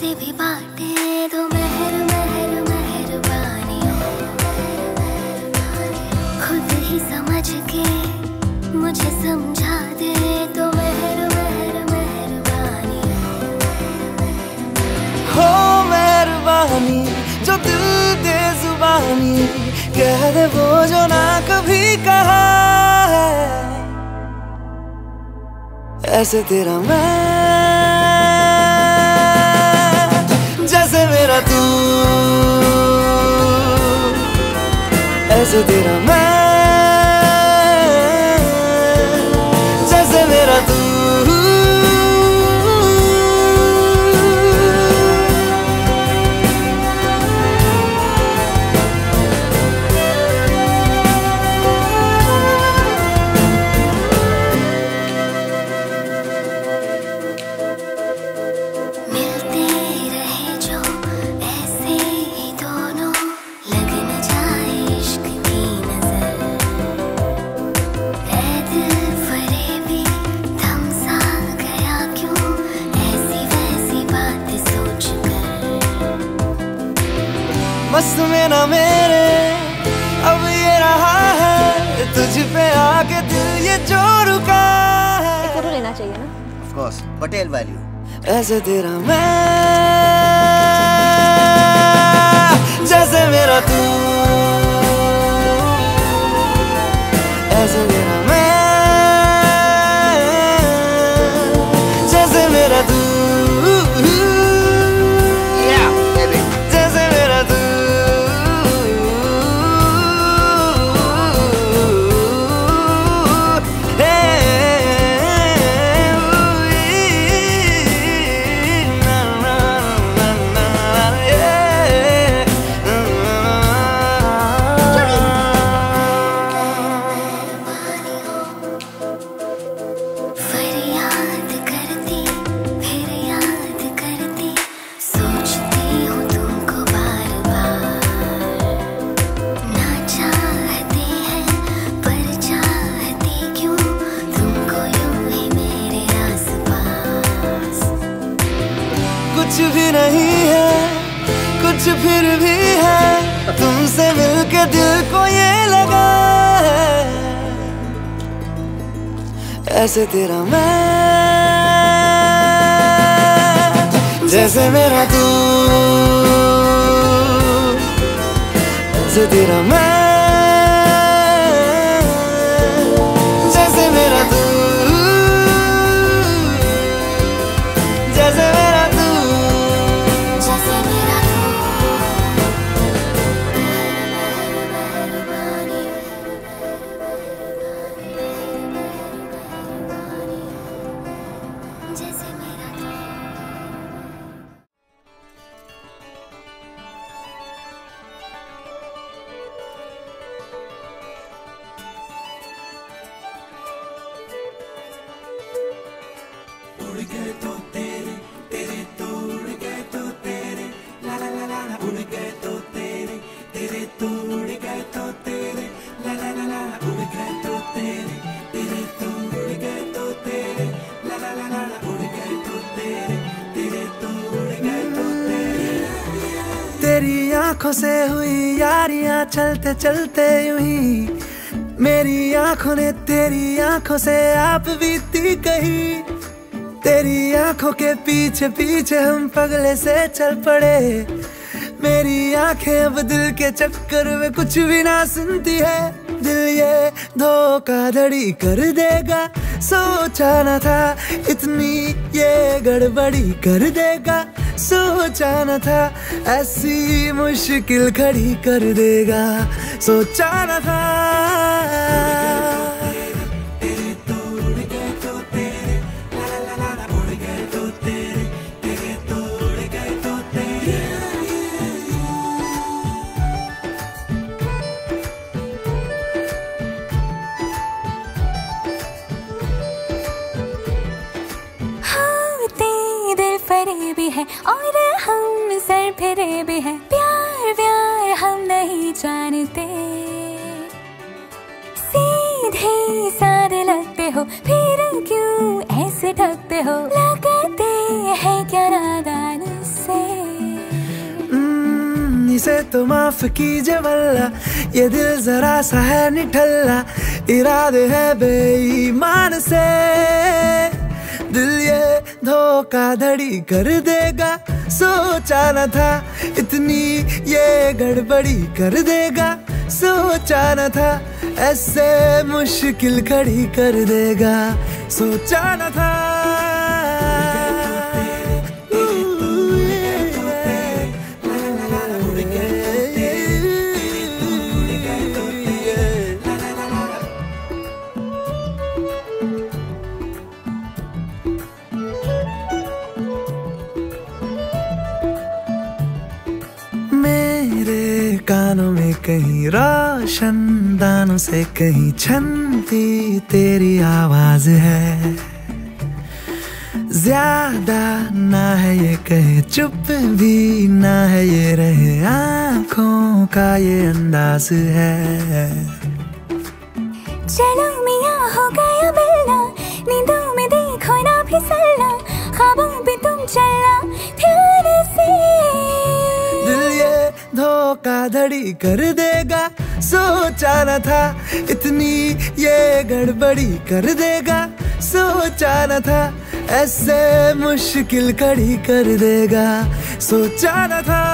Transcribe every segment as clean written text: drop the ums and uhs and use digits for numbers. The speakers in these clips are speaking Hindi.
से भी बाटे दो महर महर मेहरबानी, खुद ही समझ के मुझे समझा दे दो महर महर मेहरबानी, हो मेहरबानी जो दिल दे जुबानी, कह दे वो जो ना कभी कहा है, ऐसे तेरा मैं जैसे मेरा तू, ऐसे तेरा मैं जैसे मेरा तू, बस में ना मेरे अब ये रहा है तुझ पे आके दिल ये जो रुका है, एक फोटो लेना चाहिए ना, ऑफ कोर्स पटेल वैल्यू। ऐसे तेरा मैं जैसे मेरा तू, ऐसे तेरा मैं जैसे मेरा तू, कुछ भी नहीं है कुछ फिर भी है, तुमसे मिलके दिल को ये लगा है, ऐसे तेरा मैं जैसे मेरा तू, ऐसे तेरा मैं जैसे मेरा तू, जैसे जैसे मेरा तू। उड़ गए तो तेरे तेरे तो, उड़ गए तो तेरे ला ला ला ला, उड़ गए तो तेरे तेरे तो, उड़ गए तो तेरे ला ला ला ला, उड़ गए तो तेरे तेरे तो, उड़ गए तो तेरे ला ला ला ला, उड़ गए तो तेरे तेरे तो, उड़ गए तो तेरे। तेरी आंखों से हुई यारियां चलते चलते यूं ही, मेरी आंखों ने तेरी आंखों से आप बीती कही, तेरी आंखों के पीछे पीछे हम पगले से चल पड़े, मेरी आंखें अब दिल के चक्कर में कुछ भी ना सुनती है, दिल ये धोखाधड़ी कर देगा, सोचा न था इतनी ये गड़बड़ी कर देगा, सोचा न था ऐसी मुश्किल खड़ी कर देगा, सोचा न था। और हम सर फिरे भी हैं, प्यार प्यार हम नहीं जानते, सीधे सारे लगते हो फिर क्यों ऐसे ढकते हो, लगाते हैं क्या नादान से, गलती से तो माफ कीजिए वल्ला, ये दिल जरा सा है निठल्ला, इरादे है बेईमान से, दिल ये धोखाधड़ी कर देगा, सोचा न था इतनी ये गड़बड़ी कर देगा, सोचा न था ऐसे मुश्किल खड़ी कर देगा, सोचा न था। कानों में कहीं रोशन दानों से कहीं छनती तेरी आवाज है, ज्यादा ना है ये कहे चुप भी ना है ये रहे, आँखों का ये अंदाज है। चलो मिया हो गया मिलना, नींदों में देखो ना फिसलना, ख्वाबों पे तुम चलना ध्यान से, धोखाधड़ी कर देगा, सोचा न था इतनी ये गड़बड़ी कर देगा, सोचा न था ऐसे मुश्किल खड़ी कर देगा, सोचा न था।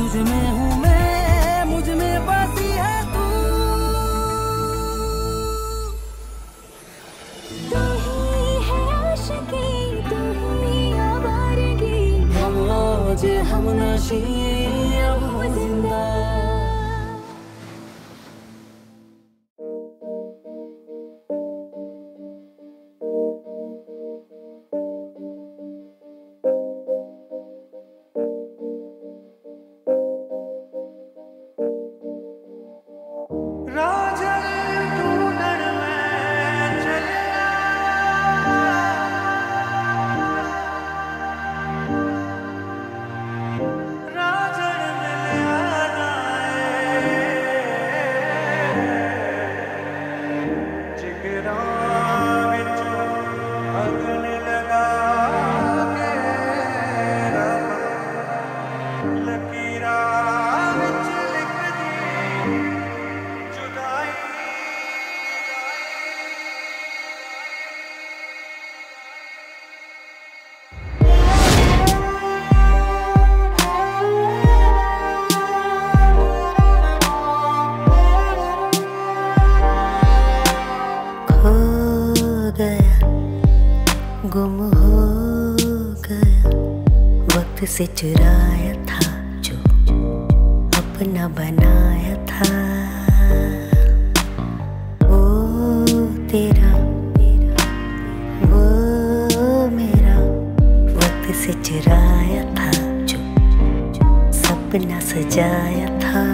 तुझ में हूँ मैं, मुझ में बसी है तू। तू ही है आशिकी, तू ही आवारगी, हम आज हम नशी हम जिंदा। गुम हो गया वक्त से, चुराया था जो अपना बनाया था। वो तेरा वो मेरा, वक्त से चुराया था जो सपना सजाया था।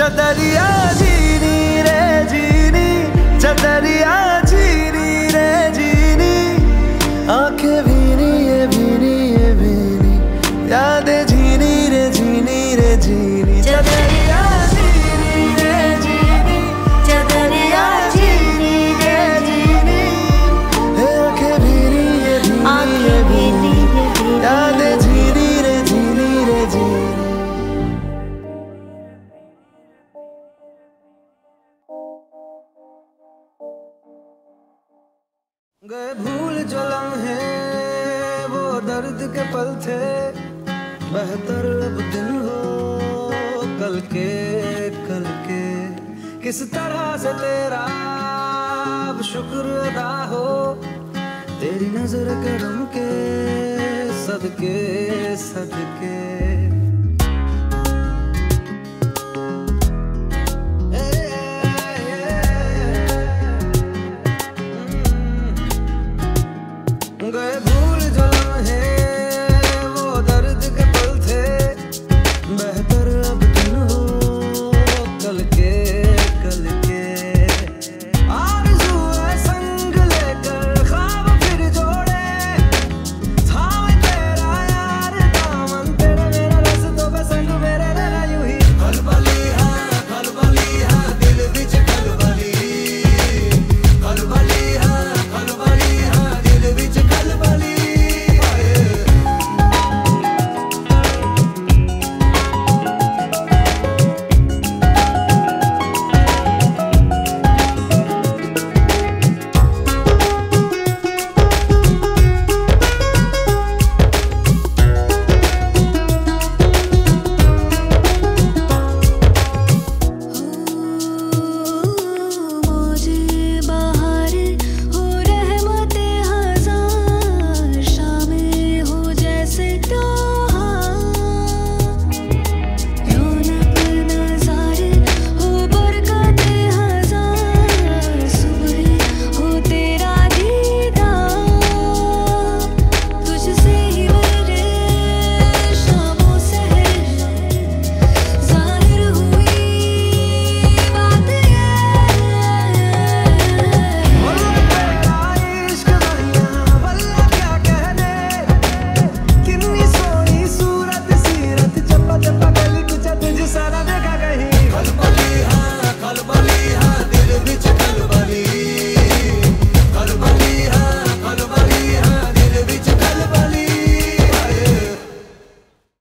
जदरिया जीनी रे जीनी, जदरिया जीनी रे जीनी, आंखें भीनी ये भीनी ये भीनी, यादें जीनी रे जीनी रे जीनी। जदरिया जीनी रे जीनी, जदरिया जीनी रे जीनी, आंखें भीनी ये भीनी ये भीनी, यादें जीनी रे जीनी रे जीनी। गए भूल जो लम्हे वो दर्द के पल थे, बेहतर अब दिन हो कल के। कल के किस तरह से तेरा अब शुक्र अदा हो, तेरी नजर के रंग के सदके सदके।